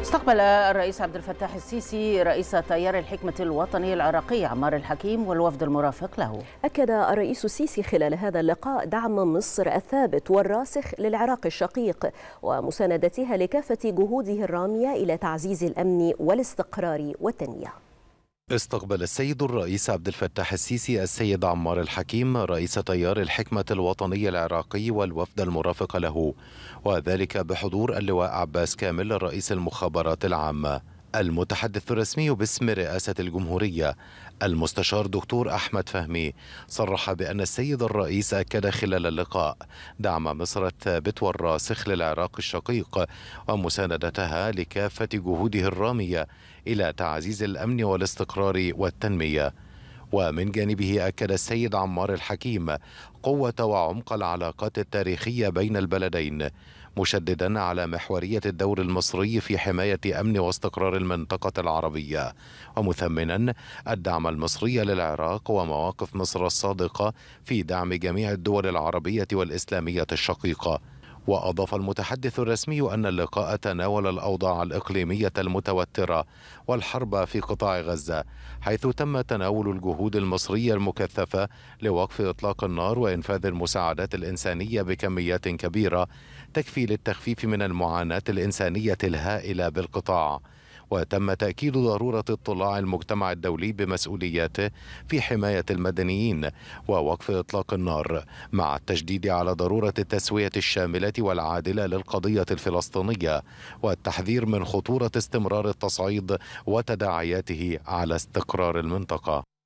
استقبل الرئيس عبد الفتاح السيسي رئيس تيار الحكمة الوطني العراقي عمار الحكيم والوفد المرافق له. أكد الرئيس السيسي خلال هذا اللقاء دعم مصر الثابت والراسخ للعراق الشقيق ومساندتها لكافة جهوده الرامية إلى تعزيز الأمن والاستقرار والتنمية. استقبل السيد الرئيس عبد الفتاح السيسي السيد عمار الحكيم رئيس تيار الحكمة الوطني العراقي والوفد المرافق له، وذلك بحضور اللواء عباس كامل رئيس المخابرات العامة، المتحدث الرسمي باسم رئاسة الجمهورية. المستشار دكتور أحمد فهمي صرح بأن السيد الرئيس أكد خلال اللقاء دعم مصر الثابت والراسخ للعراق الشقيق ومساندتها لكافة جهوده الرامية إلى تعزيز الأمن والاستقرار والتنمية. ومن جانبه أكد السيد عمار الحكيم قوة وعمق العلاقات التاريخية بين البلدين، مشددا على محورية الدور المصري في حماية أمن واستقرار المنطقة العربية، ومثمنا الدعم المصري للعراق ومواقف مصر الصادقة في دعم جميع الدول العربية والإسلامية الشقيقة. وأضاف المتحدث الرسمي أن اللقاء تناول الأوضاع الإقليمية المتوترة والحرب في قطاع غزة، حيث تم تناول الجهود المصرية المكثفة لوقف إطلاق النار وإنفاذ المساعدات الإنسانية بكميات كبيرة تكفي للتخفيف من المعاناة الإنسانية الهائلة بالقطاع. وتم تأكيد ضرورة اطلاع المجتمع الدولي بمسؤولياته في حماية المدنيين ووقف إطلاق النار، مع التشديد على ضرورة التسوية الشاملة والعادلة للقضية الفلسطينية والتحذير من خطورة استمرار التصعيد وتداعياته على استقرار المنطقة.